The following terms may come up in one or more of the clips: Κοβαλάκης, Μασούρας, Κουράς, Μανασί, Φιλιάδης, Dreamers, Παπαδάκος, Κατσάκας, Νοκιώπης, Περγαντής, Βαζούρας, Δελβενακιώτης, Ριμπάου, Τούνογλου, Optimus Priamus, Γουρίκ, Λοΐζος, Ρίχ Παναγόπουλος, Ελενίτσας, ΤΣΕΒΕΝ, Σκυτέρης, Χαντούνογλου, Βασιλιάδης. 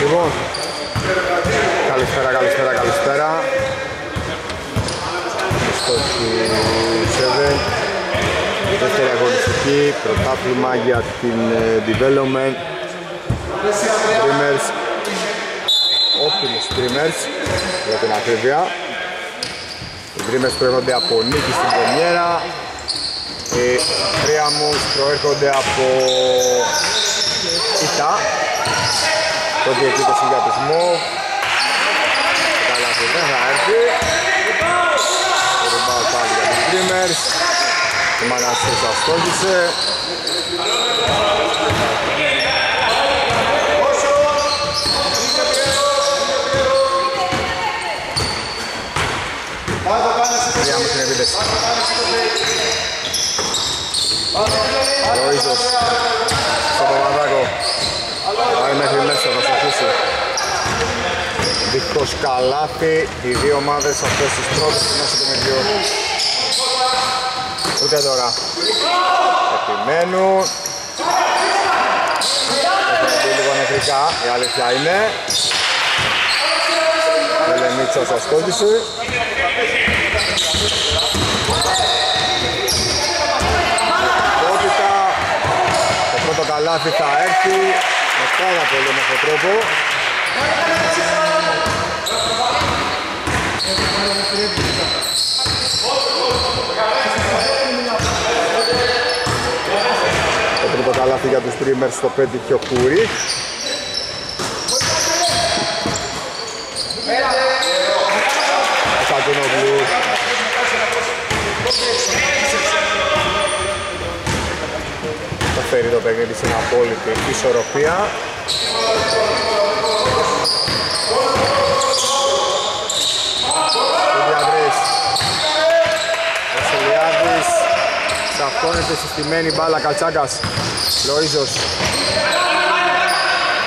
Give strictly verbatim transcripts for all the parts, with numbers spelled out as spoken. Λοιπόν, καλησπέρα, καλησπέρα, καλησπέρα. Στο ΤΣΕΒΕΝ, δεύτερη αγωνιστική, πρωτάθλημα για την development. Dreamers, Optimus Priamus, για την ακρίβεια. Οι Dreamers προέρχονται από νίκη στην πρεμιέρα. Οι Priamus προέρχονται από ΙΤΑ. Τότε εκεί το συγκατισμό. Καλά σου δεν θα έρθει. Ο Ριμπάου πάλι για τους Dreamers. Ο Μανασί σας στόχισε. Πηγαίνουμε στην επίθεση. Λοΐζος στο Παπαδάκο. Πάει μέχρι μέσα, θα σας αφήσει. Δικός καλάθι, οι δύο ομάδες αυτές τις πρώτες μέσα των παιδιών. Ούτε τώρα. Επιμένουν. Επιμένουν λίγο νευρικά, η αλήθεια είναι. Ο Ελενίτσας σας κόντισε. Το πρώτο καλάθι θα έρθει με πάρα πολύ όμορφο τρόπο. Το πρώτο καλάθι για τους Dreamers το πέτυχε ο Κουρίκ. Ο Κατσάκας θα φέρει το παιχνίδι στην απόλυτη ισορροπία. Φιλιάδης. Βασιλιάδης. Σαφώνεται συστημένη μπάλα Κατσάκας. Λοΐζος.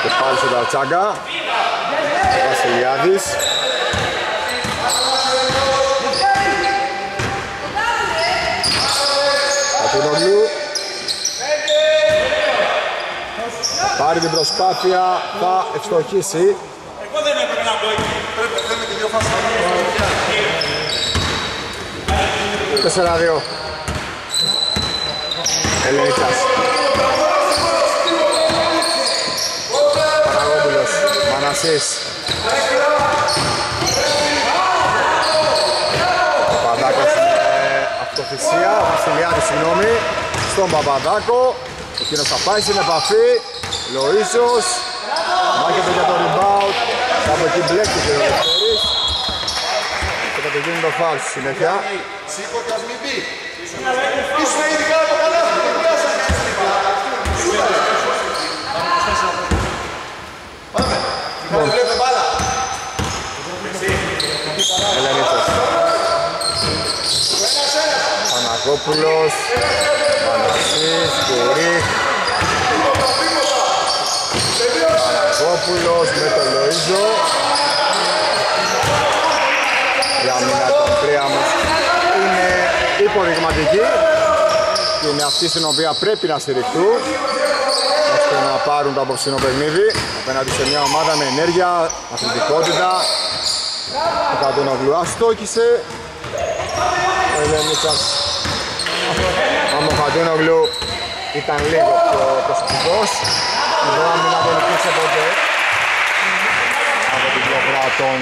Και πάλι στον Κατσάκα. Βασιλιάδης. Τούνογλου. Πάρει την προσπάθεια, θα ευστοχίσει. Εγώ δεν έπρεπε να πω εκεί. Πρέπει να με τη δυο φάσεις. τέσσερα δύο. Ελενίτσας. Παναγόπουλος. Μανασής. Παπαδάκος. Αυτοθυσία, ο Βασιλιάδης, συγγνώμη, στον Παπαδάκο. Εκείνος θα πάει στην επαφή. Λοΐζος, μάχεται για το rebound. Από εκεί μπλέκτηκε ο Σκυτέρης. Και θα το γίνει το φαουλ στη συνέχεια. Ελενίτσας. Παναγόπουλος, Μανασής, Γουρίκ. Παναγόπουλος με τον Λοΐζο. Η αμυνά των Priamus είναι υποδειγματική και είναι αυτή στην οποία πρέπει να στηριχτούν ώστε να πάρουν το απόψινο παιχνίδι απέναντι σε μια ομάδα με ενέργεια, αθλητικότητα. Ο Χαντούνογλου αστόκησε. Ο Ελενίτσας, ο Χαντούνογλου ήταν λίγο πιο προσεκτικός. Η γράμμη να βοηθούσε ποτέ από την πλευρά των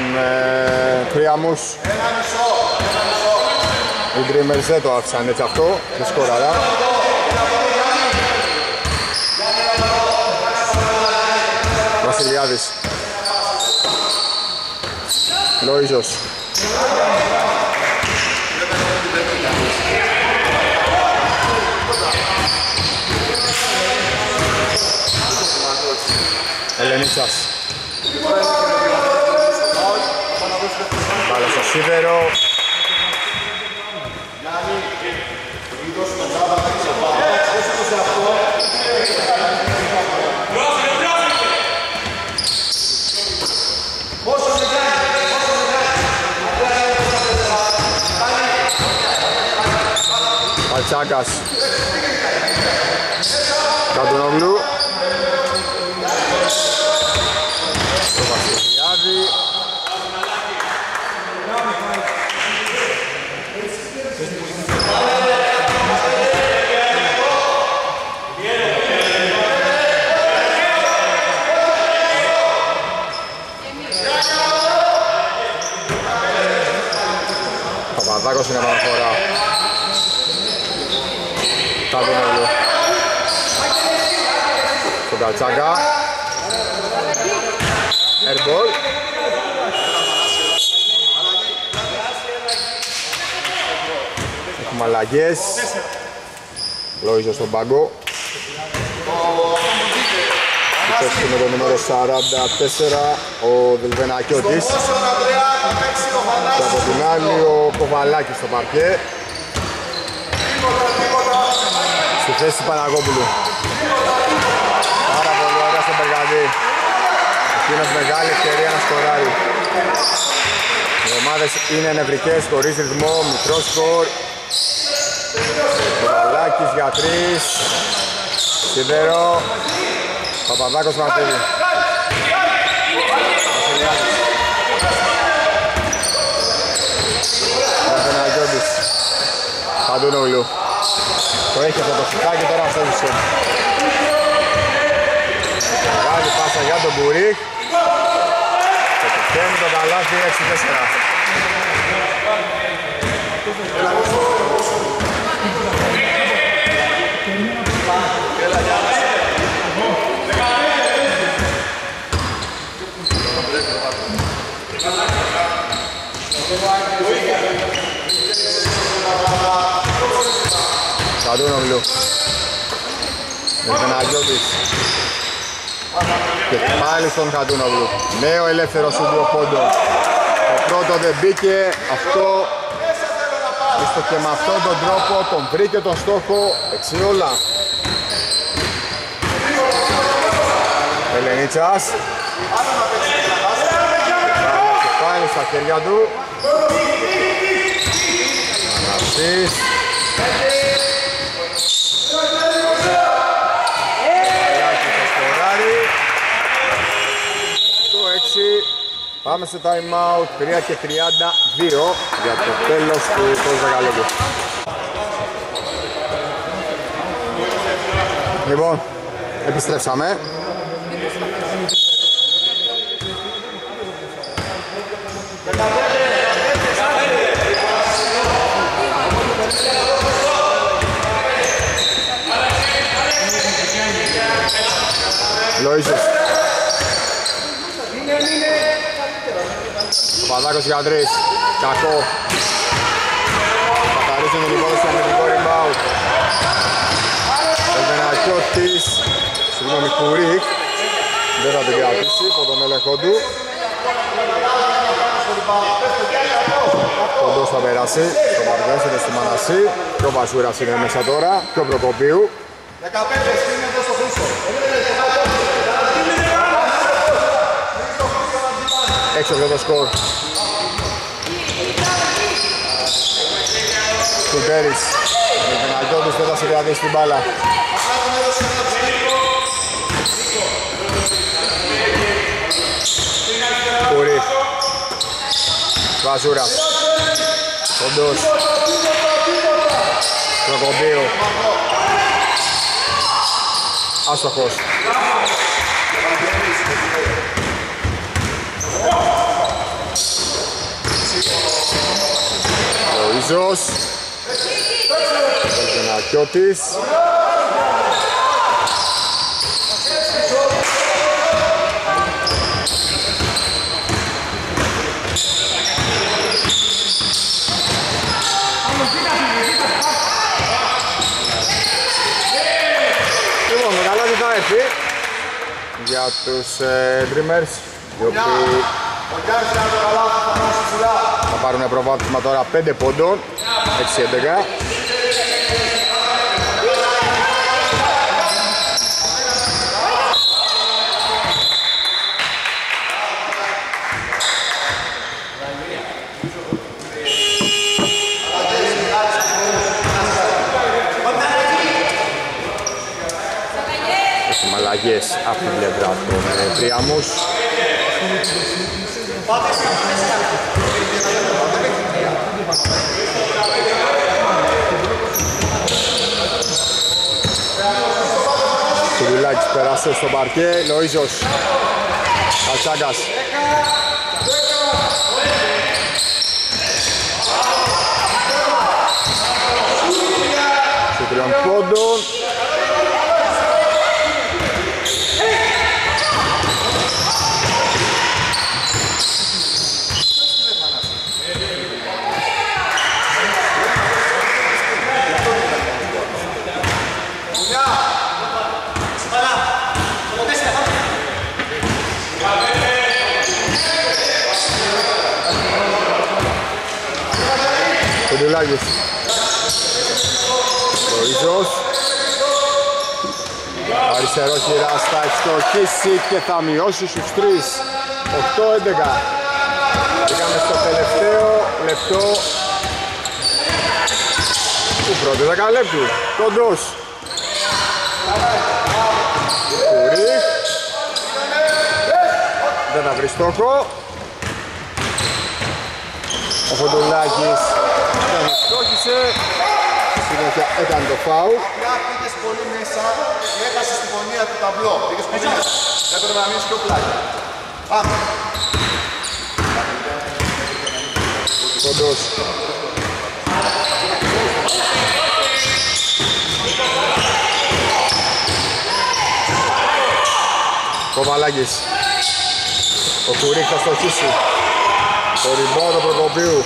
Priamus. Οι Dreamers δεν το άφησαν έτσι αυτό, δεν σκόραρα. Βασιλιάδης. Λοΐζος. Ελενίτσας. Μπάλα στο σίδερο. Κατσάκας. Καντούνογλου. Το Βασιλιάδη. Παπαδάκος είναι αναφορά. Καντούνογλου. Στον Κατσάκα. Airball. Έχουμε αλλαγές. Λοΐζος στον πάγκο. Υπέστη με το νούμερο σαράντα τέσσερα ο Δελβενακιώτης. Και από την άλλη ο Κοβαλάκης στο παρκέ. Στη θέση του Παναγόπουλου. Πάρα πολύ ωραία στον Περγαντή. Εκείνος μεγάλη ευκαιρία να σκοράρει. Οι ομάδες είναι νευρικές, χωρίς ρυθμό, μικρό σκορ. Κοβαλάκης για τρεις. Σιδερό. Παπαδάκος Μαρτίνη. Βασιλιάδης. Δελβενακιώδης. Χαντούνογλου. Το έχει αυτό το σηκάκι, τώρα αυτό το σκορ. Μεγάλη πάσα για τον Γουρίκ. Και το πέντε το καλάθι έξι τέσσερα. Κατούνογλου. Δελβενακιώδης. Και πάλι στον Χαντούνογλου. Νέο ελεύθερο σουδιοχόντο. Το πρώτο δεν μπήκε. Αυτό ίστο και με αυτόν τον τρόπο τον βρήκε τον στόχο. Εξιόλα. Ελενίτσας. Και πάλι στα χέρια του. Μανασίς. Πάμε σε time out, τρία και τριάντα δύο για το τέλος του εικοσιδεκαλέπτου. Λοιπόν, επιστρέψαμε. Λοΐζος. Παπαδάκος για τρεις, κακό. Καθαρίζουν τον υπόλοιπο στον αμυντικό rebound. Δελβενακιώτης, συγγνώμη, Γουρίκ. Δεν θα την κρατήσει από τον έλεγχο του. Κοντός θα περάσει, το παρκέζεται στη Μανασί. Και ο Βαζούρας είναι μέσα τώρα, και ο Προκοπίου. έξι από το σκορ. Σκουτέρης. Με τον Νοκιώπης δεν θα συγκρατήσει την μπάλα. Κουρί. Βαζούρα. Κοντός. Προκοπίου. Άστοχος. Λοΐζος. Δελβενακιώτης. Λοιπόν, μεγάλα τι θα έρθει για τους ε, Dreamers, οι οποίοι θα πάρουν προβάδισμα τώρα πέντε πόντων, έξι έντεκα. αλλαγές από την πλευρά του Πριάμους. Κουρουλάκης περάσε στο παρκέ, Λοΐζος, Κατσάκας. Σε τριών πόντων. Φιλιάδης, Λοΐζος, αριστερό χειράς θα εξτροχίσει και θα μειώσει στους τρεις, οκτώ έντεκα. Πήγαμε στο τελευταίο λεπτό του πρώτου δεκαλέπτου, κοντός. Γουρίκ, δεν θα βρει στόχο. Ο Χαντούνογλου τον στόχισε, συνέχεια έκανε το φάουλ. Πήγες πολύ μέσα, έχασες τη γωνία του ταμπλό. Πήγες πολύ μέσα, έπρεπε να μείνεις πιο πλάγι. Πάμε. Κοντός. Κοβαλάκης. Ο Γουρίκ θα στοχίσει. Το ριμπάουντ του Προκοπίου.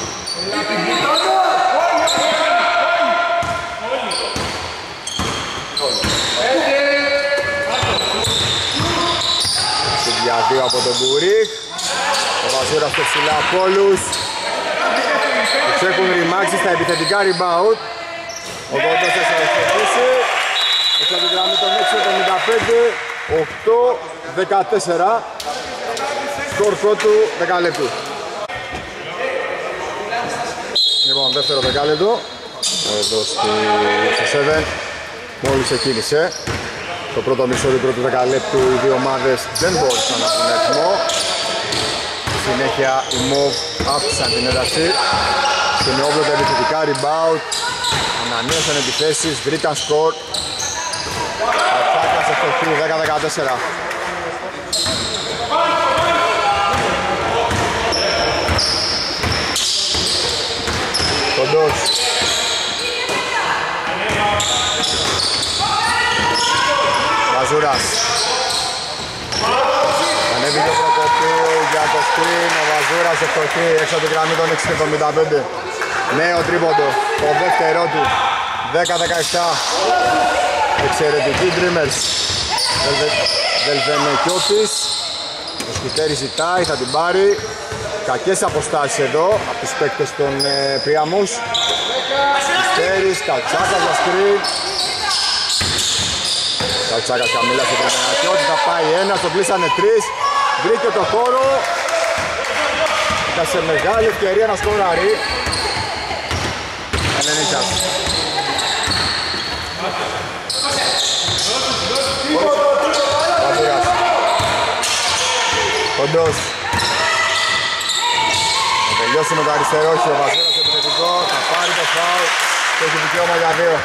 Δύο από τον Γουρίκ. Ο Βαζούρας στο ψηλά από όλους. Τους έχουν ρημάξει στα επιθετικά rebound. Ο Κοντός θα εξαιρετήσει. Έχει αντιγραμμή τον έξι εβδομήντα πέντε, οκτώ δεκατέσσερα. Σκορ πρώτου δεκαλέπτου. Λοιπόν, δεύτερο δεκάλεπτο. Εδώ στο ΤΣΕΒΕΝ. Μόλις εκκίνησε. Το πρώτο μισό του πρώτου δεκαλέπτου οι δύο ομάδες δεν μπόρεσαν να έχουν αριθμό. Στη συνέχεια οι Μοβ άφησαν την ένταση. Συνεόβλω τα επιθετικά rebound. Ανανέωσαν επιθέσεις, βρήκαν σκορ. Κατσάκας ευτοχή δέκα δεκατέσσερα. Κοντός. Βαζούρας. Ανέβηκε ο Προκοπίου για το σκριν, ο Βαζούρας ευτοχή έξω από την γραμμή των έξι εβδομήντα πέντε. Νέο τρίποντο, το δεύτερό του, δέκα δεκαεπτά. Εξαιρετική Dreamers. Δελβενακιώτης. Ο Σκυτέρης ζητάει, θα την πάρει. Κακές αποστάσεις εδώ από τους παίκτες των ε, Πριαμούς. Σκυτέρης, Κατσάκας για σκριν. Κατσάκας χαμηλά στο Δελβενακιώτη, θα πάει ένα, το πλήσανε τρεις. Βρήκε το χώρο. Ήταν σε μεγάλη ευκαιρία να σκοράρει. Ελενίτσας. Βαζούρας. Κοντός. Θα τελειώσει με το αριστερό χειο, ο Βαζούρας επιθετικό, θα πάρει το φάουλ και έχει δικαίωμα για δύο.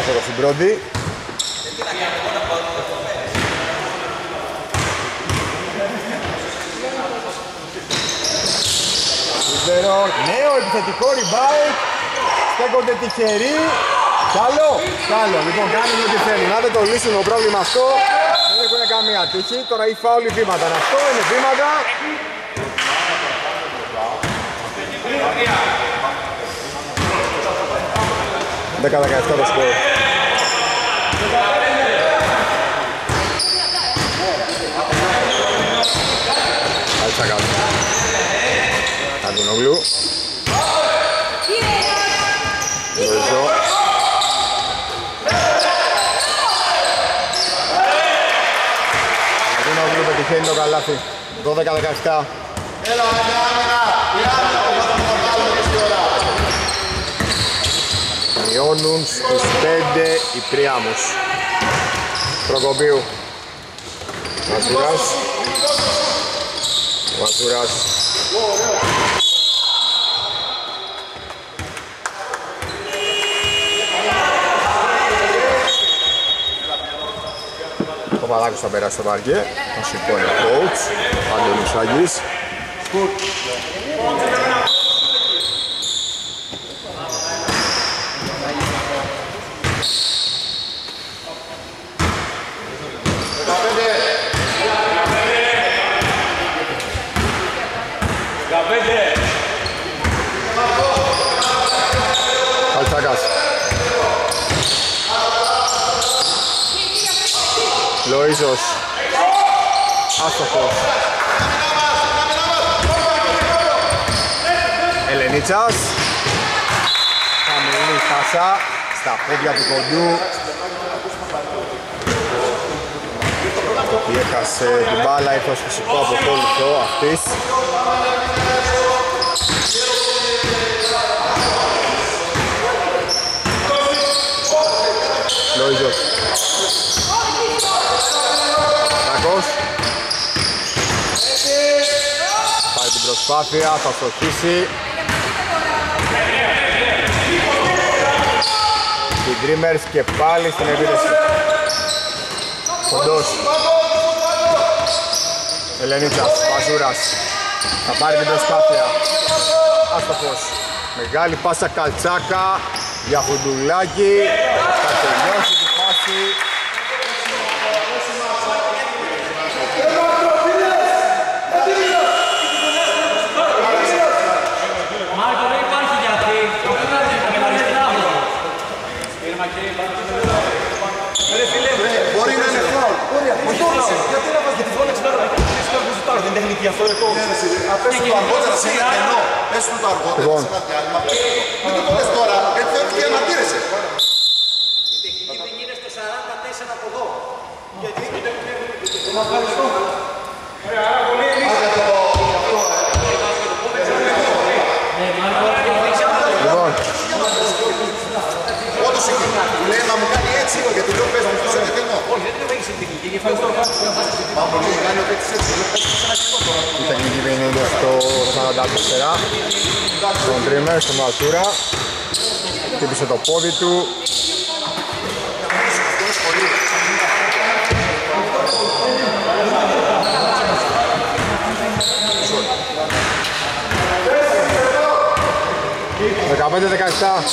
Αυτό το συμπρόντι. Νέο επιθετικό rebound. Στέκονται τυχεροί. Καλό, καλό. Λοιπόν, κάνουν ό,τι θέλουν. Να δεν το λύσουν το πρόβλημα αυτό. Δεν έχουν καμία τύχη. Τώρα ή φάουλ ή βήματα. Αυτό είναι βήματα. δέκα δεκαεπτά το σκορ. κάτω. Χαντούνογλου. Λοΐζο. Χαντούνογλου πετυχαίνει το καλάθι. δώδεκα δεκαεπτά. Έλα, μειώνουν στους πέντε οι Πριάμους. Προκοπίου. Μασούρας. Μασούρας. Ο Παπαδάκος θα περάσει στο παρκέ. Θα σηκώνει ο κόουτς. Άντωνος Άγγης. Κατσάκας. Λοΐζος. Άστοχος. Ελενίτσας. Χαμηλή πάσα στα πόδια του κοντιού. Έχασε την μπάλα, ήρθε ως φυσικό αποκόλλητο αυτής. Λοΐζος. Κατσάκος. Πάει την προσπάθεια, θα στοχίσει. Οι Dreamers και πάλι στην επίθεση. Κοντός. Ελενίτσας, Βαζούρας. Θα πάρει την προσπάθεια. Άστοχος. Μεγάλη πάσα Κατσάκα για Χουντουλάκη. Θα τελειώσει τη φάση. Μάρκο, δεν υπάρχει γιατί. Μπορεί να είναι χρόνο. Γιατί να βάζει τη φόλεξη τώρα. Δεν είναι τεχνική αυτό, εγώ. Απέσουν το αργότερα σε ένα κενό. Πέσουν το αργότερα σε ένα διάλειμμα. Μην το πολλές τώρα, γιατί θεωρείς και αναπήρεσαι. Η τεχνική δεν είναι στο σαράντα τέσσερα από εδώ. Γιατί δεν είναι το να πάρεις το. Ωραία, άρα πολύ ελίσσα. Λοιπόν. Όντως εκεί, λέει να μου κάνει έτσι, γιατί λέω πες μου στο σε ένα κενό. Όχι, δεν είναι η τεχνική, είναι φαγητό. Πάμε πολύ, κάνει ότι έτσι έτσι. Η τεχνική πηγαίνει στο σαράντα τέσσερα στον Dreamers, στον Βαζούρα. Χτύπησε το πόδι του. δεκαπέντε δεκαεπτά.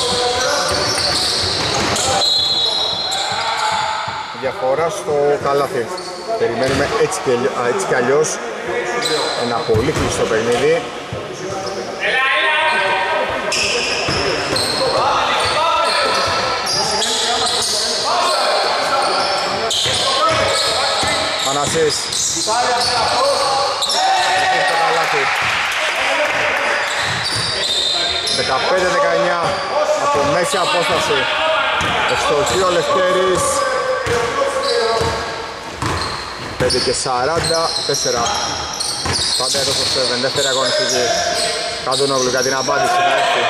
Διαφορά στο καλάθι. Περιμένουμε έτσι και, έτσι και αλλιώς. Ένα πολύ κλειστό παιχνίδι. Μανασίς. δεκαπέντε δεκαεννιά από μέση απόσταση. Ευστοχή ο Λευτέρης. πέντε και σαράντα τέσσερα. Πάντα εδώ στο ΤΣΕΒΕΝ, δεύτερη αγωνιστική. Χαντούνογλου για την απάντηση θα έρθει.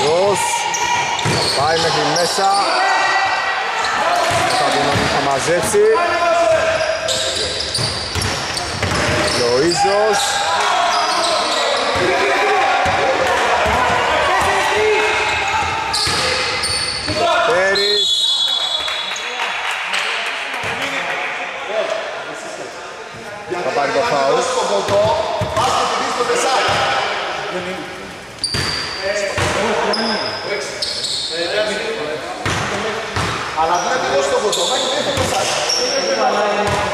Γιος, πάει μέχρι μέσα. Θα μαζέψει. Λοΐζος. Σκυτέρης. Θα πάρει το φάουλ. Αλλά δεν είναι στο κοντό, δεν είναι στο κοντό.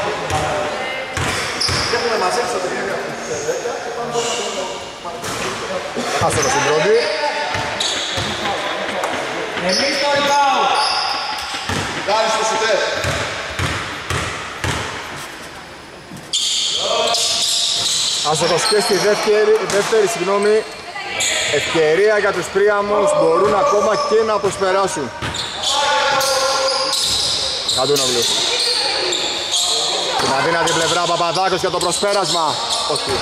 Άστορα στην πρώτη. Εμείς το Ριμπάου. Κοιτάει στο σουτέρ. Άστορας και στη δεύτερη, δεύτερη συγγνώμη, ευκαιρία για τους Πρίαμους, μπορούν ακόμα και να προσπεράσουν. Χαντούνογλου. Την αδύνατη πλευρά Παπαδάκος για το προσπέρασμα. Όχι.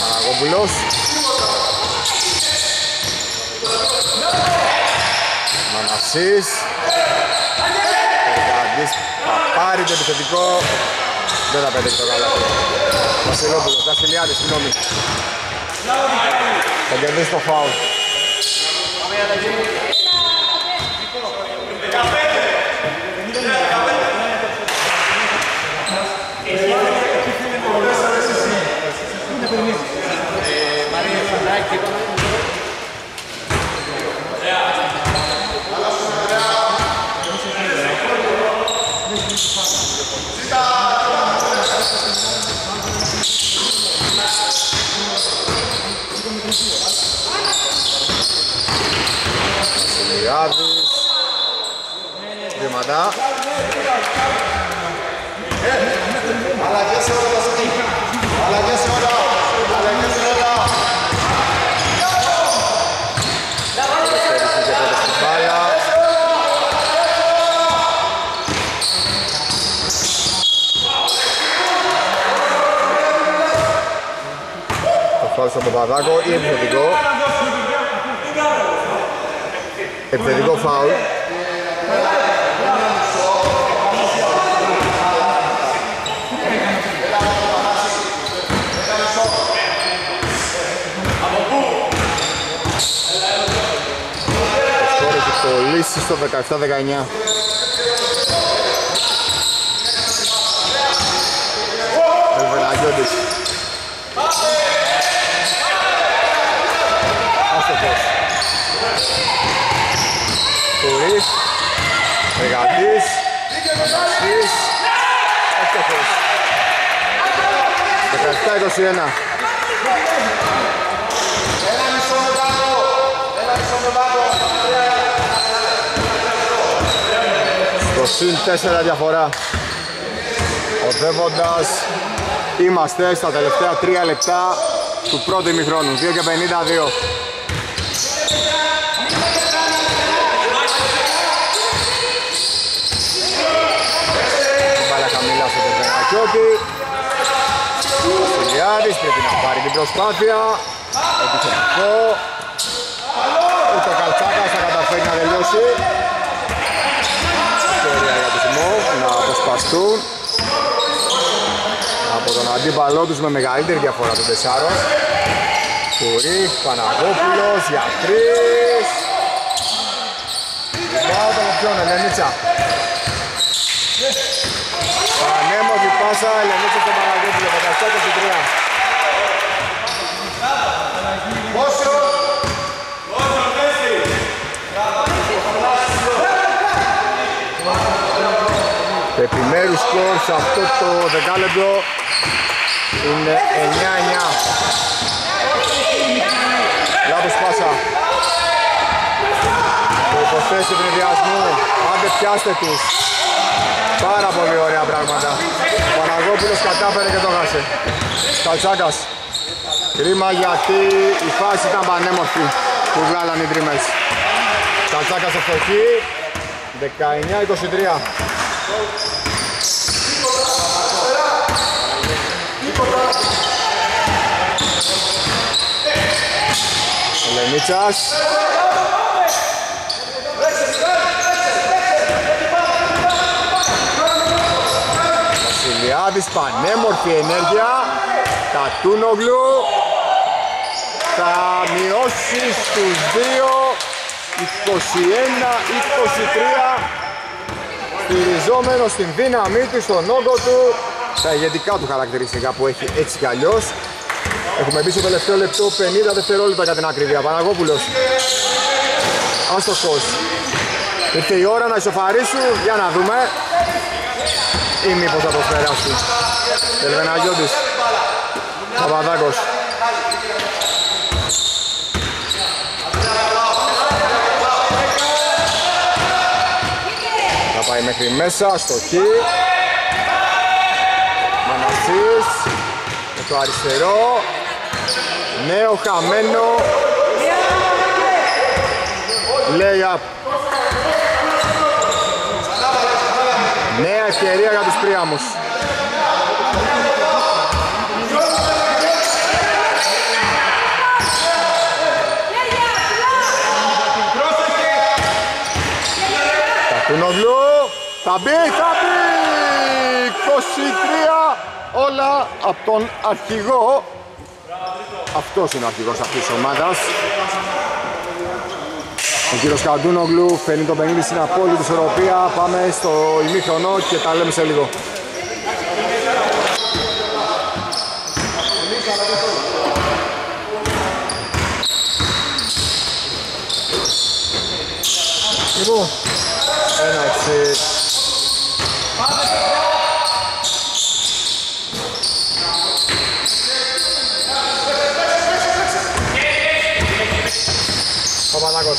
Παναγόπουλος. Μανασίς. Περγαντής θα πάρει το επιθετικό. Δεν θα πετύχει το καλά. Βασιλόπουλος, Βασιλιάδης, συγγνώμη. Θα κερδίσει το φάουλ. Βήματα. Αλλαγές σε όλα. Αλλαγές σε όλα. Αλλαγές σε όλα. Πέρυσι και τότε στην πάλα. Το φάουλ στον Παπαδάκο ή επιθετικό. Επιθετικό φάουλ. Στο δεκαεπτά δεκαεννιά. Δελβενακιώτης. Άστοχος. Κουράς. Περγαντής. Μανασίς. Άστοχος. δεκαεπτά είκοσι ένα. Ένα μισό μεγάλο. Ένα μισό μεγάλο. Το συν τέσσερα διαφορά. Οδεύοντας, είμαστε στα τελευταία τρία λεπτά του πρώτου ημιχρόνου. δύο και πενήντα δύο. Πάρα χαμηλά στο Δελβενακιώτη. Ο Φιλιάδης πρέπει να πάρει την προσπάθεια. Επιθετικό. Ούτε ο Κατσάκας θα καταφέρει να τελειώσει. Να προσπαστούν από τον αντίπαλό τους με μεγαλύτερη διαφορά των τεσσάρων. Του Ρίχ Παναγόπουλος για τρεις. Πάω τον ποιον, Ελενίτσα. Πανέμορφη πάσα, Ελενίτσα στον Παναγόπουλο, δεκαεπτά είκοσι τρία. Πόσο! Επιμέρους σκορ σε αυτό το δεκάλεπτο είναι εννιά εννιά. Λάθος πάσα. Το υποσθέσει ευνηδιασμού. Άντε πιάστε τους. Πάρα πολύ ωραία πράγματα. Ο Παναγόπουλος κατάφερε και το χάσε. Κατσάκας. Κρίμα γιατί η φάση ήταν πανέμορφη που βγάλαν οι Dreamers. Κατσάκας ευτυχή. δεκαεννιά είκοσι τρία. Ελενίτσας. Βασιλιάδης, πανέμορφη ενέργεια. Κατσάκογλου θα μειώσει στους δύο. είκοσι ένα είκοσι τρία. Στηριζόμενο στην δύναμή του, στον όγκο του, τα ηγετικά του χαρακτηριστικά που έχει έτσι κι αλλιώς. Έχουμε μπει στο τελευταίο λεπτό, πενήντα δευτερόλεπτα για την ακρίβεια. Παναγόπουλος. Άστοχος. Ήρθε η ώρα να ισοφαρίσουν, για να δούμε. Ή μήπως θα προσπεράσουν. Δελβενακιώτης. Παπαδάκος. Θα πάει μέχρι μέσα, αστοχή. Μανασίς. Με το αριστερό. Νέο χαμένο. Lay-up. Νέα ευκαιρία για τους Πρίαμους. Τούνογλου, θα μπει, θα μπει! είκοσι τρία, όλα από τον αρχηγό. Αυτός είναι ο αρχηγός αυτής της ομάδας. Ο κύριος Χαντούνογλου φέρνει το πενήντα στην απόλυτη ισορροπία. Πάμε στο ημίχρονο και τα λέμε σε λίγο. Λοιπόν, ένα εξή. Παπαδάκος.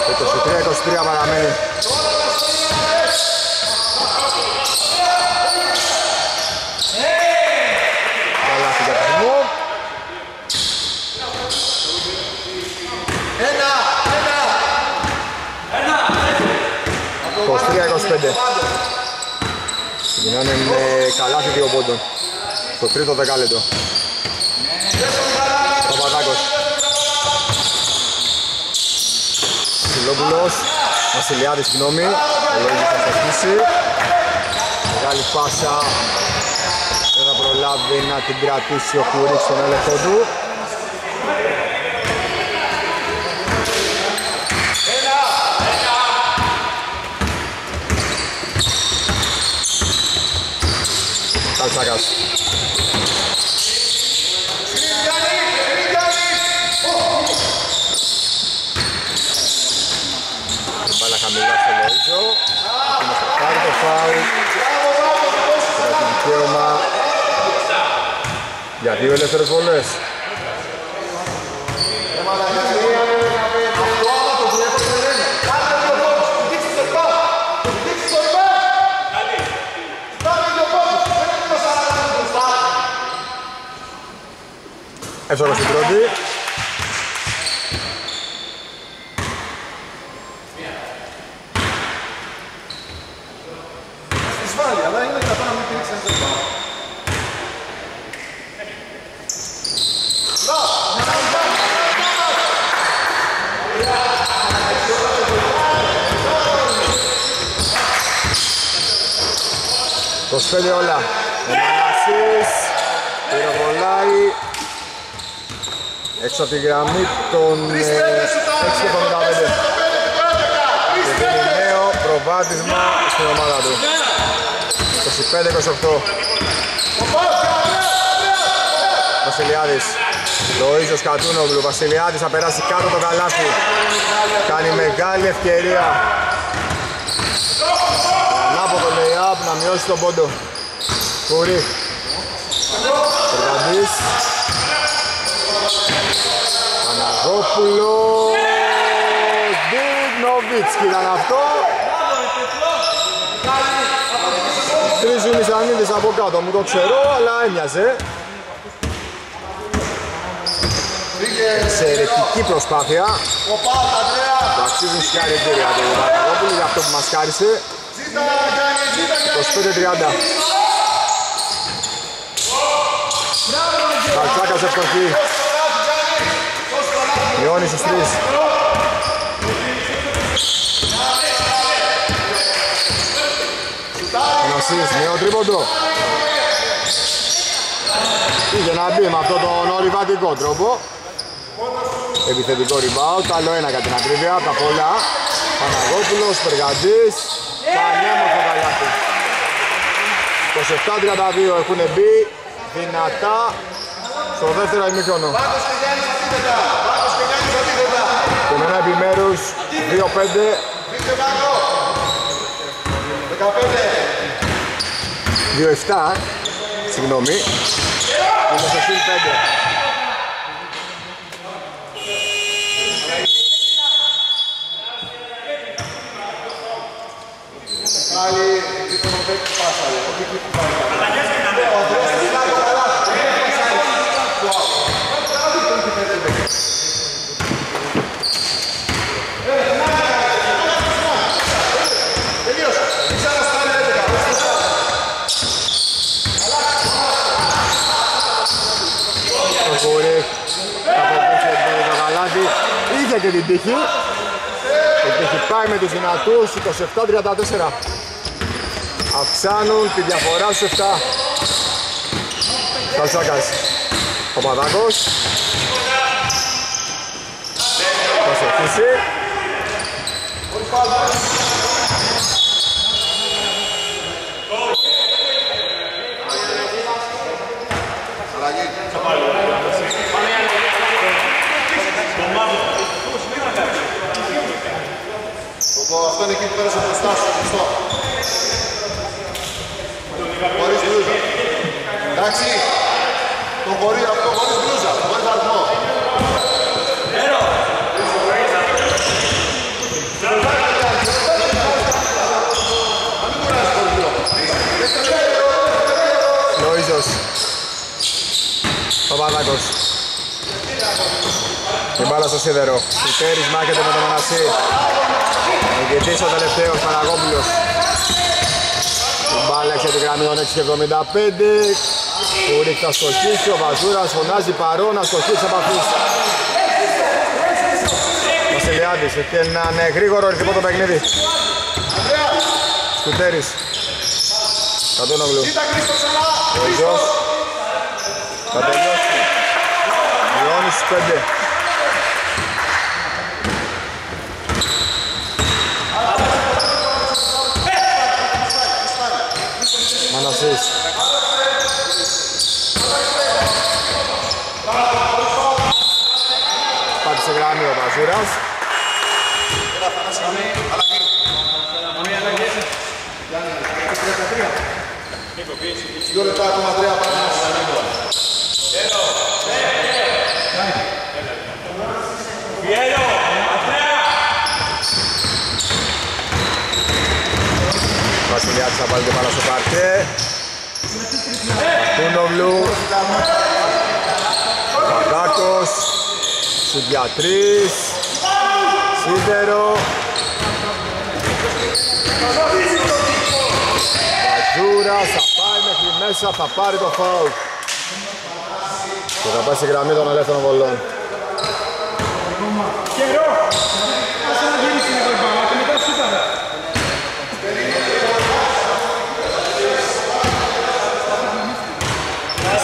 είκοσι τρία είκοσι τρία παραμένει. Καλά στην κατασμό. Ένα, ένα, ένα. είκοσι τρία είκοσι πέντε. Ξεκινάνε με καλά στην δύο πόντων. Το τρίτο δεκάλεπτο. Παπαδάκος. Βασιλιάδης, Βασιλιάδη, συγγνώμη, ο Λοΐζος θα σταθμίσει. Μεγάλη πάσα, δεν θα προλάβει να την κρατήσει ο Κουρής στον έλεγχο του. Κατσάκας. Για δύο ελεύθερες βολές. Εύσογος στην πρώτη. Πέντε όλα. Ο Μανασής πυροβολάει έξω από τη γραμμή των έξι κόμμα πενήντα πέντε. Και δίνει νέο προβάδισμα στην ομάδα του. είκοσι πέντε είκοσι οκτώ. Βασιλιάδης. Λοΐζος Κατσούνογλου. Βασιλιάδης θα περάσει κάτω το καλάθι. Κάνει μεγάλη ευκαιρία. Να μειώσει τον πόντο. Γουρίκ. Περγαντής. Παναγόπουλος. Μπιγνοβίτσκι ήταν αυτό. Τρίζουν οι Σανίδες από κάτω. Μου το ξέρω, αλλά έμοιαζε. Εξαιρετική προσπάθεια. Ταξίζουν συγχαρητήρια του Παναγόπουλου για αυτό που μας χάρισε. είκοσι πέντε τριάντα. Κατσάκας ευκοχή. Μειώνει στους τρεις. Μανασίς, νέο τρίποντο. Είχε να μπει με αυτόν τον ορειβατικό τρόπο. Επιθετικό rebound, άλλο ένα κατά την ακρίβεια, τα πολλά. Παναγόπουλος, Περγαντής, τα νέμορφα καλάθη. είκοσι επτά τριάντα δύο έχουν μπει δυνατά στο δεύτερο ημίχρονο. Και με ένα επιμέρους δύο πέντε, δύο επτά, συγγνώμη, είκοσι πέντε. Και την τύχη, η τύχη πάει με τους δυνατούς, είκοσι επτά τριάντα τέσσερα. Αυξάνουν τη διαφορά στους επτά. Κατσάκας, Παπαδάκος. Θα σε αφήσει. Αυτό είναι εκεί που πέρασε μπροστά σου, σωστό. Χωρίς μπλούζα. Εντάξει, το χωρί αυτό, χωρίς μπλούζα, χωρίς αριθμό. Λοΐζος, Παπαδάκος. Η μπάλα στο σίδερο, η Σκυτέρης μάχεται με τον Μανασί. Νικητής ο τελευταίος Παναγόπουλος. Η μπάλα έξω τη γραμμή των έξι εβδομήντα πέντε. Γουρίκ θα στοχίσει, ο Βαζούρας φωνάζει παρόν, να στοχίσει από αυτούς. Ο Βασιλιάδης έχει έναν γρήγορο ρυθμό το παιχνίδι. Σκουτέρης, Κατσάκας, Λοΐζος, θα τελειώσει. Λιώνει στους πέντε. Πάτη σε γράμμη ο Βαζούρας. Βασιλιάδης θα βάλει την μπάλα στο παρκέ. Τούνογλου, Παπαδάκος, Σουδιατρής, Σίδερο, Βαζούρα, θα πάει μέχρι μέσα, θα πάρει το φάουλ και θα πάει στη γραμμή των ελεύθερων βολών.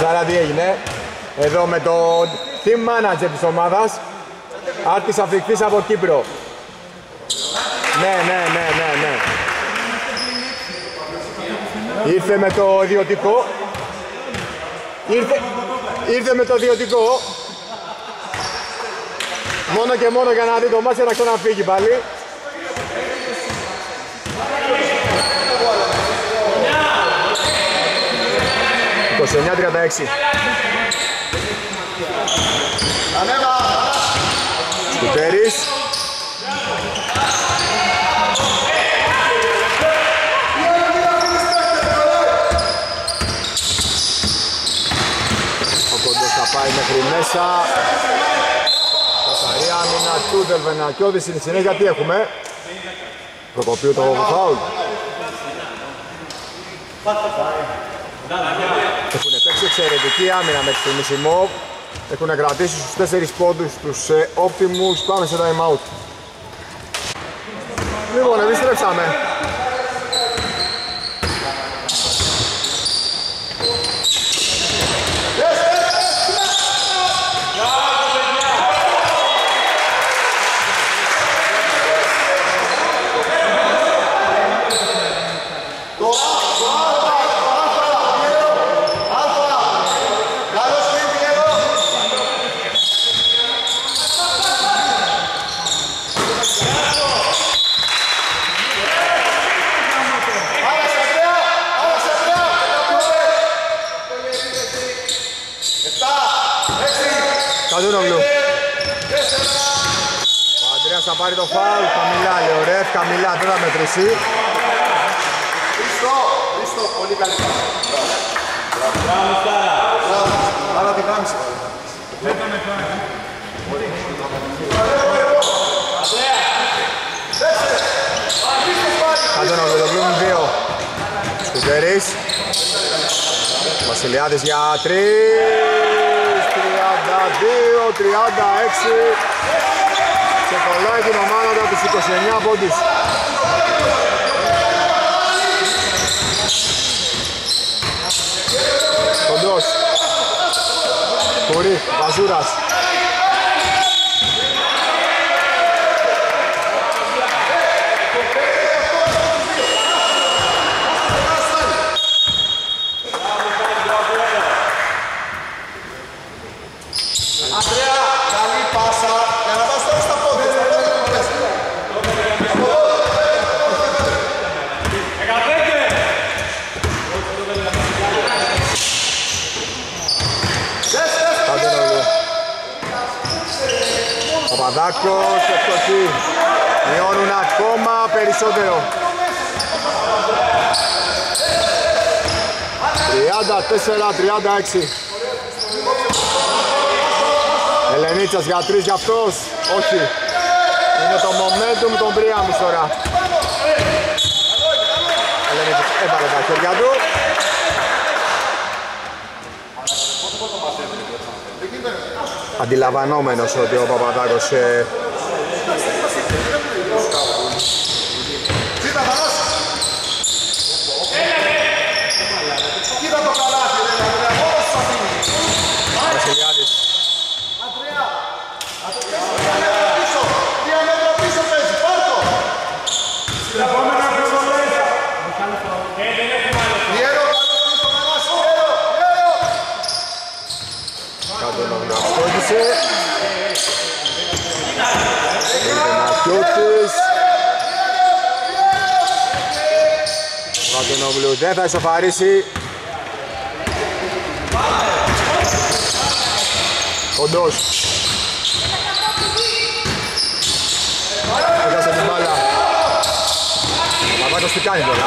Άρα τι έγινε, εδώ με τον team manager της ομάδας, Άρτης Αφρικτής από Κύπρο. Ναι, ναι, ναι, ναι, ναι. Ήρθε με το ιδιωτικό. Ήρθε, ήρθε με το ιδιωτικό. Μόνο και μόνο για να δει το μάτς και να ξαναφύγει πάλι. είκοσι εννιά τριάντα έξι. Σκουτέρης. Ο κοντός θα πάει μέχρι μέσα. Καθαρή άμυνα του Δελβενακιώδη. Στην συνέχεια τι έχουμε. Προκοπίου το φάουλ. Έχουν παίξει εξαιρετική άμυνα μέχρι τη μισημό. Έχουν κρατήσει στους τέσσερις πόντους τους ε, Optimus. Πάμε σε time out. Λοιπόν, εμείς τρέψαμε. Κατούνογλου. Ο Ανδρέας θα πάρει το φάουλ. Χαμηλά λέει ο ρεφ, χαμηλά, δεν θα μετρήσει. Χρήστο, Χρήστο, πολύ καλή φάση. Μπράβο, Στάρα. Άρα την κάμισε. Έκανε πλάκα. Πολύ. Ανδρέας. Κατούνογλου, το πλούν δύο. Σκουτέρης. Βασιλιάδης για τρεις. τριάντα δύο τριάντα έξι και κολλάει την ομάδα του από τους είκοσι εννέα πόντους. Κοντός Κουρί, Βαζούρας. Παπαδάκος, ευτοχή. Μειώνουν ακόμα περισσότερο. τριάντα τέσσερα τριάντα έξι. Ελενίτσας για τρεις, για αυτός. Όχι. Είναι το momentum των Priamus τώρα. Ελενίτσας έβαλε τα χέρια του. Αντιλαμβανόμενος ότι ο Παπαδάκος ε... Βασιλιάδης. Δελβενακιώτης. Καντούνογλου δεν θα ισοφαρίσει. Κοντός. Έχασε την μπάλα. Παπάκος τι κάνει τώρα.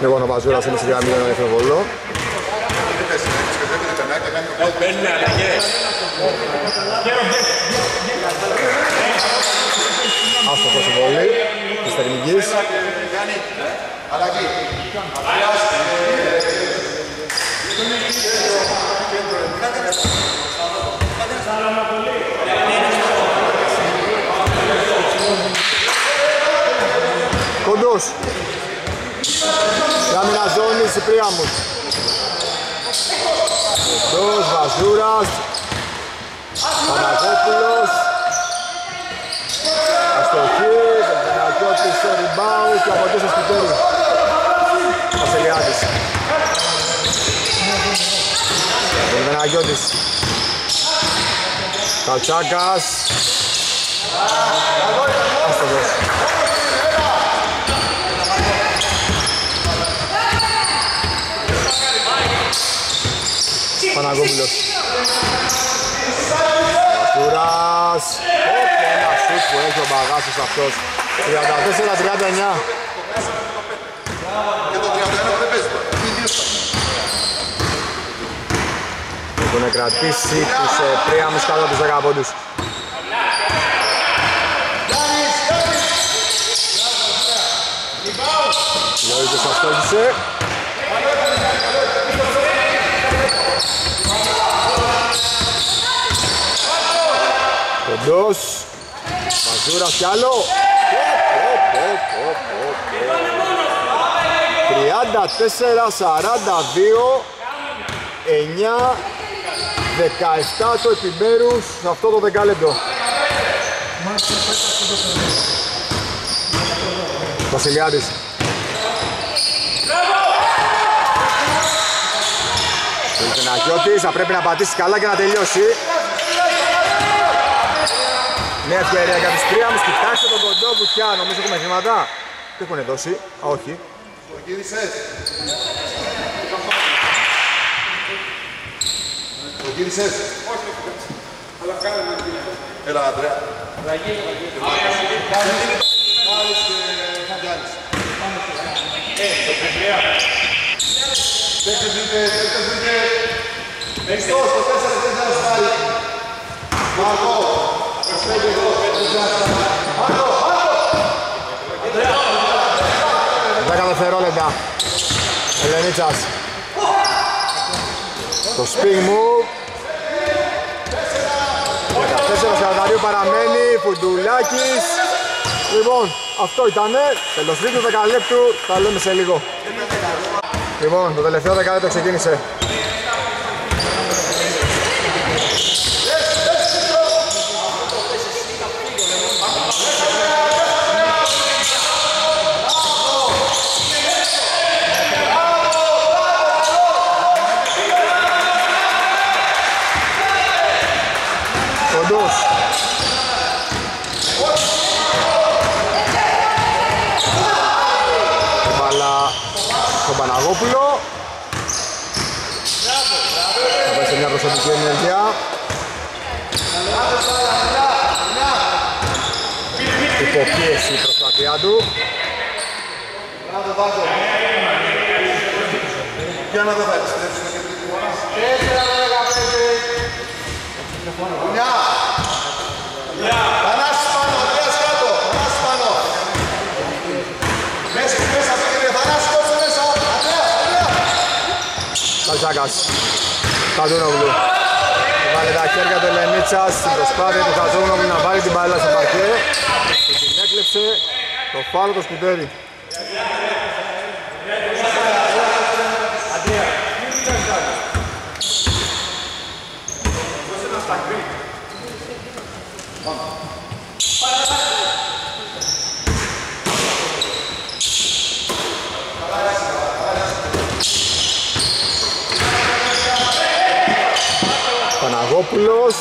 Λοιπόν, ο Παζούρας είναι σε γραμμή έναν εφηβολό. Άστοχος η βολή της Τερνικής. Κοντός. Κάμινα ζώνης η Priamus. Κοντός, Βαζούρας, Παναγόπουλος. Αστοχή, Δελβενακιώτης στο Ριμπάου και από εκεί στο Σκυτέρη. Βασιλιάδης. Δελβενακιώτης. Κατσάκας. Αστοχός. Παναγόπουλος. Μασούρας. Όχι, ένα σουτ που έχει ο Μπαγάσος αυτός. τριάντα τέσσερα τριάντα εννέα. Και το τριάντα ένα δεν παίζει. Έχουν κρατήσει τους Priamus κάτω από τους δέκα πόντους. Λοΐζος αυτόχησε. Κοντός, Μαζούρας κι άλλο. τριάντα τέσσερα σαράντα δύο, εννιά δεκαεπτά το επιμέρους αυτό το δεκάλεπτο. Βασιλιάδης. Ο Δελβενακιώτης θα πρέπει να πατήσει καλά και να τελειώσει. Μια ευκαιρία για τους Πρίαμους, κοιτάξτε τον κοντό βουτιά, νομίζω έχουμε χρήματα. Τι έχουν δώσει, α, όχι. Προκύρισες. Προκύρισες. Όχι, αλλά κάνε να γίνει. Έλα, Αντρέα. Να γίνει. Πάλης και Χαντιάνης. Ε, το Πριπλιά. Τέχτε δείτε, τέχτε δείτε. Μεστός, το τέσσερα δεν θα μας πάλι. Μαρκό. Πέγγε εδώ, πέγγε εδώ. δέκα δευτερόλεπτα. Ελενίτσας. Το spin move. δεκατέσσερα σαράντα δύο παραμένει. Φουντουλάκης. Λοιπόν, αυτό ήτανε. Τελος τρίτου δεκαλέπτου. Τα λέμε σε λίγο. Λοιπόν, το τελευταίο δεκαλέπτο ξεκίνησε. Προσωπική ενέργεια. Υποπίεση η προσπάθειά του. Για να το παριστρέψουμε και την κουβά. τέσσερα δεκαπέντε. Μια. Μια. Πανάση πάνω, τρία κάτω. Πανάση πάνω. Μέσα, μέσα, πήγαινε. Πανάση κόψε μέσα. Αντρέα, αντρέα. Κατσάκας. Χαντούνογλου. Βάλε τα χέρια του Ελενίτσα στην προσπάθεια του Χαντούνογλου να βάλει την μπάλα στο παρκέ. Και την έκλεψε το φάουλ του Σκουτέρη. Παναγόπουλος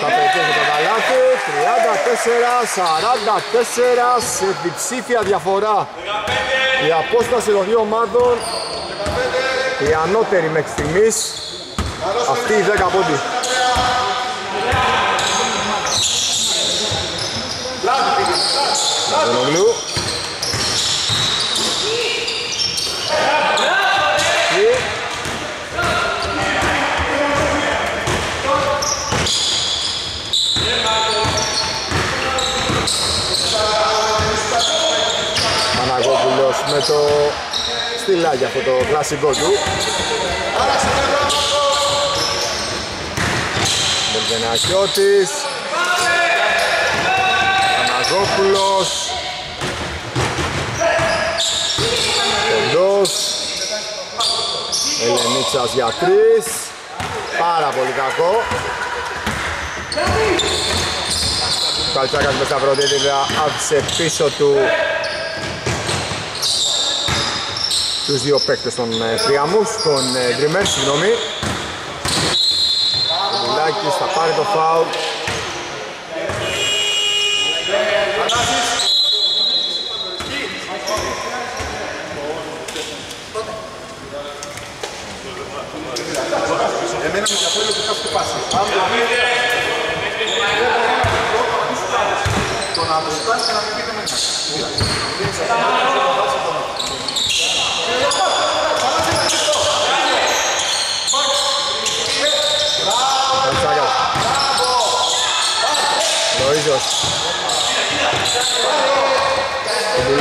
θα πετύχει το καλάθι. Τριάντα τέσσερα σαράντα τέσσερα σε διψήφια διαφορά. Η απόσταση των δύο ομάδων η ανώτερη μέχρι στιγμής. Αυτή η δέκα πόντοι. Τούνογλου. Με το στυλάκι αυτό το κλασικό του. Δελβενακιώτης. Παναγόπουλος. Κοντός. Ελενίτσας για τρεις. Πάρα πολύ κακό. Ο Κατσάκας με σταυροδίδιδα άφησε πίσω του τους δύο παίκτες των Priamus, των Dreamers, συγγνώμη. Ο Κοβαλάκης θα πάρει το φάουλ. Εμένα με καθόλου που θα σκουπάσει. Το να βοηθάς και να μην πείτε μέσα. Λοΐζος.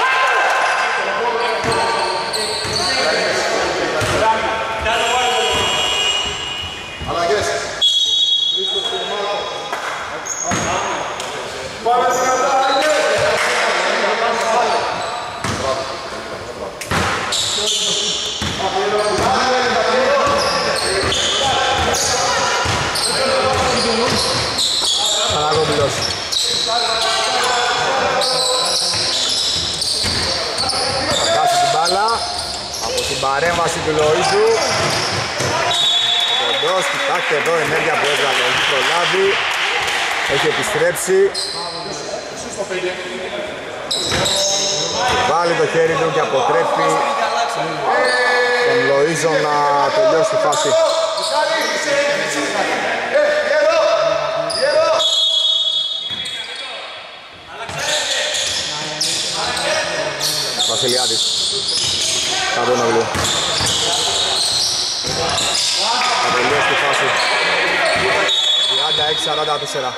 Πάμε. την παρέμβαση του Λοΐζου. Κοντός, κοιτάξτε εδώ η ενέργεια που έβγαλε. Έχει προλάβει, έχει επιστρέψει. Βάλει το χέρι του και αποτρέπει τον Λοΐζο να τελειώσει τη φάση. Βασιλιάδης, Καρδούνογλου. Θα τελειώσει τη φάση. τριάντα έξι σαράντα τέσσερα.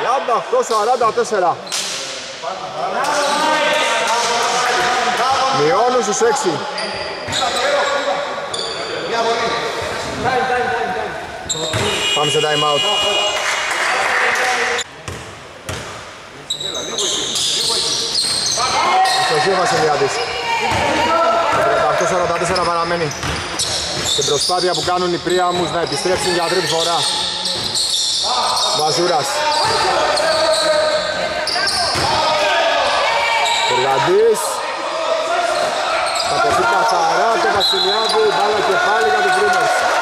τριάντα οκτώ σαράντα τέσσερα. Μειώνουν στους έξι. Πάμε σε time out. Αστοχή ο Βασιλιάδης. τριάντα οκτώ σαράντα τέσσερα παραμένει. Στην προσπάθεια που κάνουν οι Priamus να επιστρέψουν για τρίτη φορά. Βαζούρας. Περγαντής. Θα κοστεί καθαρά το Βασιλιάδη, μπάλα και πάλι για τους Dreamers.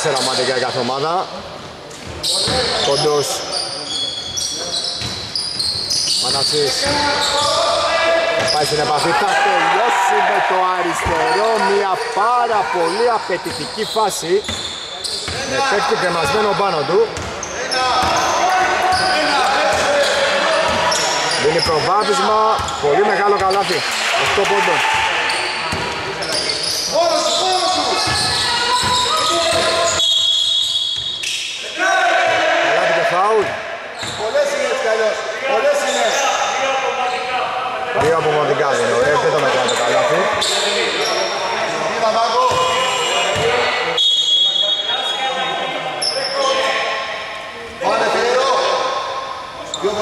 Τέσσερα μάτια για κάθε ομάδα. Κοντός. Μανασί. Θα πάει στην επαφή. Θα τελειώσει με το αριστερό. Μια πάρα πολύ απαιτητική φάση. Με παίκτη κρεμασμένο πάνω του. Δίνει προβάδισμα. Πολύ μεγάλο καλάθι. οκτώ πόντων. Δύο απομοντικά δεν είναι, δεν το μετράει το καλάθι. Γκολ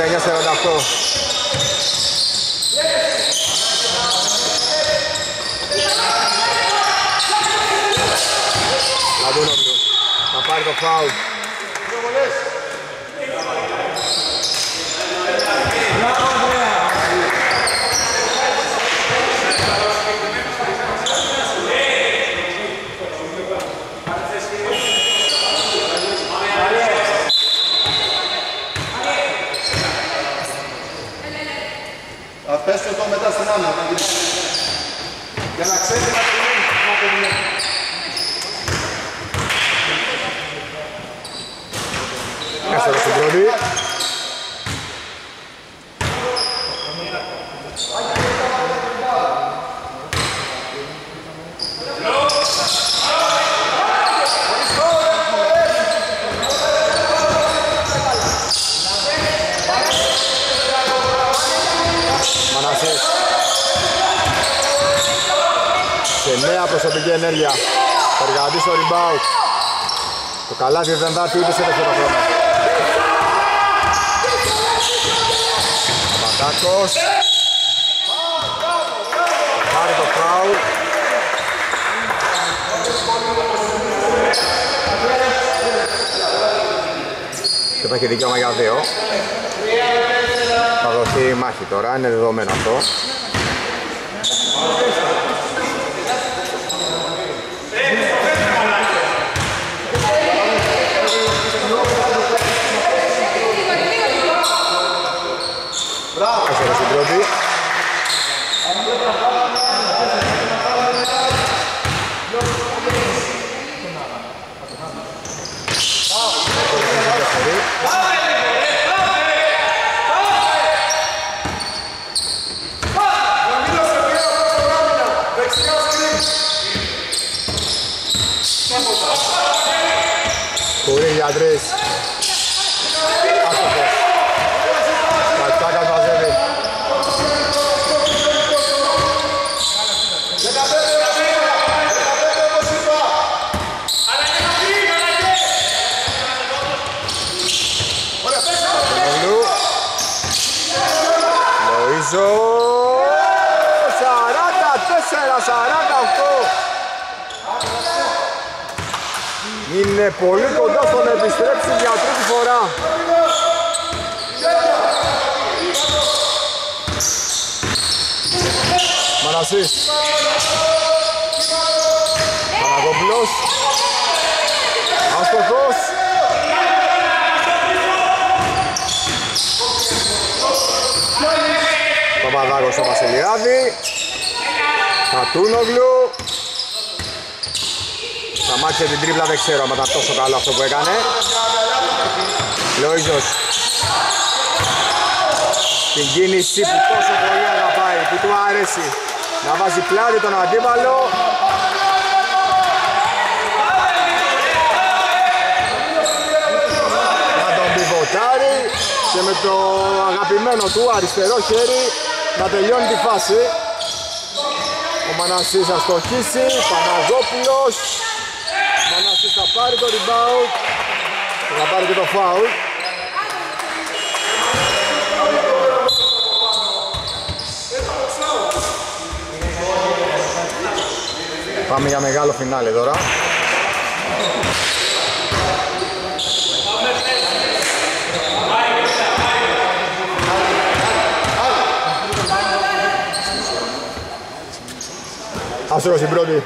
Χαντούνογλου να πάρει το φάουλ. Πες το μετά στην άμυνα, για να ξέρεις να τελειώνει. Κάστορα στην πρώτη. Νέα προσωπική ενέργεια. Περγαντής στο ριμπάου. Το καλάθι δεν θα του ούτε σε δεύτερο χρόνο. Παπαδάκος. Πάρει το φάουλ. Και θα έχει δικαίωμα για δύο. Θα δοθεί μάχη τώρα, είναι δεδομένο αυτό. Αντρές. Άσοχος. Κατσάκας βαζεύει. Λοΐζο. σαράντα τέσσερα σαράντα οκτώ. Είναι πολύ κοντά στο να επιστρέψει για τρίτη φορά. Μανασί. Παναγόπουλος. Αστοχός. Παπαδάκος στο Βασιλιάδη. Κατσάκας. Σταμάτησε την τρίπλα, δεν ξέρω αν ήταν τόσο καλό αυτό που έκανε. Λοΐζος. Την κίνηση που τόσο πολύ αγαπάει, που του αρέσει. Να βάζει πλάτη τον αντίπαλο. Να τον πιβοτάρει και με το αγαπημένο του αριστερό χέρι να τελειώνει τη φάση. Ο Μανασής θα στοχίσει, Παναγόπουλος. Μανασής θα πάρει το rebound και θα πάρει και το foul. Πάμε για μεγάλο φινάλι τώρα. Άσχερος στην πρώτη.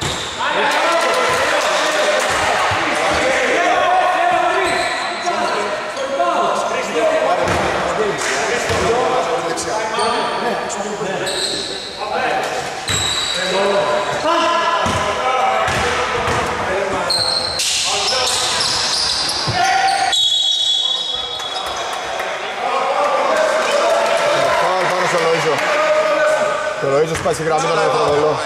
Ο Λοΐζος πάει στη γραμμή τον αεροδρομολό.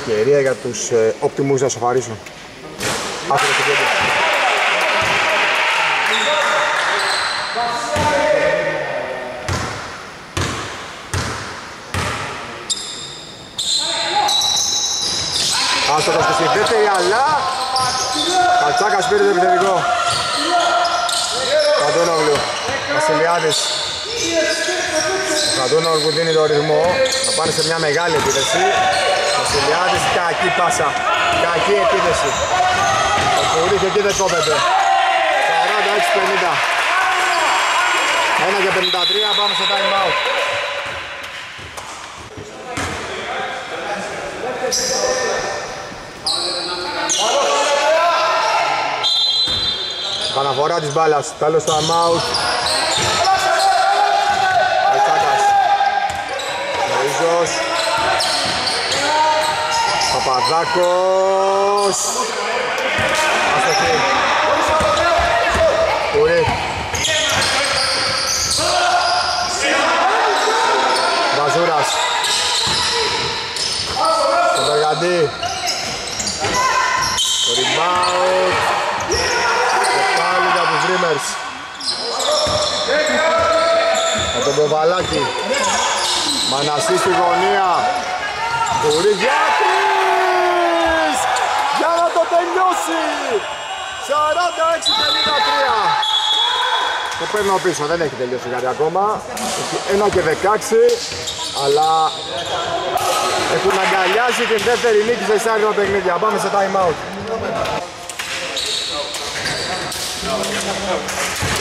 Ευκαιρία για τους Optimus να σοφαρίσουν. Άφερε το κέντρο. Άστατος και στην δεύτερη, αλλά Κατσάκας πήρε το επιθετικό. Χαντούνογλου, Βασιλιάδης. Ο Χαντούνογλου δίνει το ρυθμό, θα πάνε σε μια μεγάλη επίθεση. Βασιλιάδης, κακή πάσα, κακή επίθεση. Ο Κουρίκ εκεί δεν κόβεται. σαράντα έξι πενήντα. ένα και πενήντα τρία, πάμε στο time out. Επαναφορά της μπάλας, τέλος time out. Κατσάκας, Λοΐζος, Παπαδάκος, αστοχή. Κουρί, Βαζούρας, στον Περγαντή, ο Ριμπάου και πάλι για τους Dreamers. Από τον Κοβαλάκη, Μανασί στη γωνία, Γουρίκης για να το τελειώσει. σαράντα έξι πενήντα τρία. Το παίρνω πίσω, δεν έχει τελειώσει κάτι ακόμα. ένα και δεκαέξι, αλλά έχουν αγκαλιάσει την δεύτερη νίκη σε εισάγγελμα παιχνίδια. Πάμε σε time out.